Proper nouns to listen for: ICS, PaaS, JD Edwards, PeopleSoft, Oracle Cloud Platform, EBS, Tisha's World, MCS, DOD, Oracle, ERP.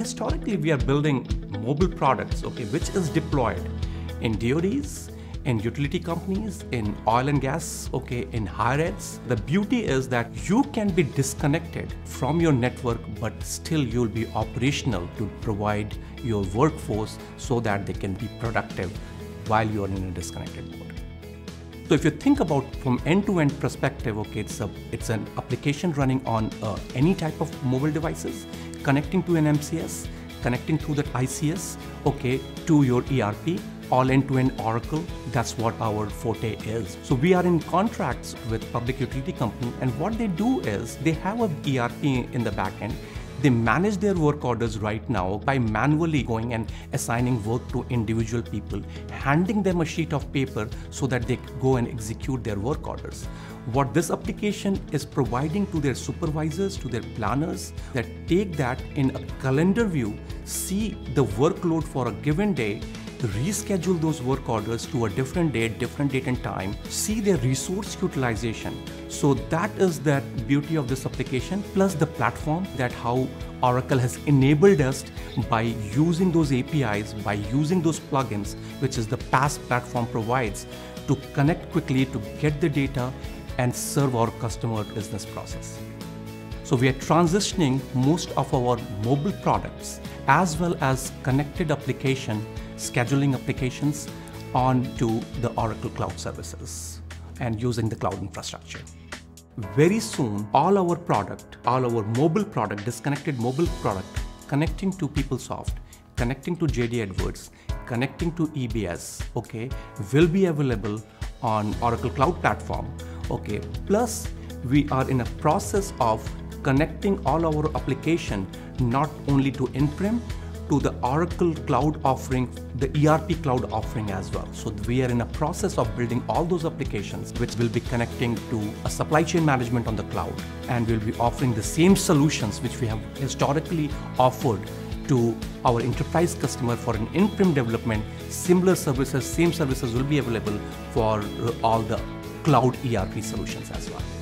historically we are building mobile products, which is deployed in DODs, in utility companies, in oil and gas, in higher eds. The beauty is that you can be disconnected from your network, but still you'll be operational to provide your workforce so that they can be productive while you're in a disconnected mode. So if you think about from end-to-end perspective, it's an application running on any type of mobile devices, connecting to an MCS, connecting through that ICS, to your ERP, all end-to-end Oracle. That's what our forte is. So we are in contracts with public utility company, and what they do is they have an ERP in the back end. They manage their work orders right now by manually going and assigning work to individual people, handing them a sheet of paper so that they go and execute their work orders. What this application is providing to their supervisors, to their planners, that take that in a calendar view, see the workload for a given day, reschedule those work orders to a different date and time, see their resource utilization. So that is that beauty of this application, plus the platform, that how Oracle has enabled us by using those APIs, by using those plugins, which is the PaaS platform provides, to connect quickly, to get the data and serve our customer business process. So we are transitioning most of our mobile products as well as connected application, scheduling applications onto the Oracle Cloud services and using the cloud infrastructure. Very soon, all our disconnected mobile product, connecting to PeopleSoft, connecting to JD Edwards, connecting to EBS, will be available on Oracle Cloud Platform, Plus, we are in a process of connecting all our application, not only to in-prem, to the Oracle Cloud offering, the ERP Cloud offering as well. So we are in a process of building all those applications which will be connecting to a supply chain management on the cloud, and we'll be offering the same solutions which we have historically offered to our enterprise customer for an in-prem development. Similar services, same services will be available for all the cloud ERP solutions as well.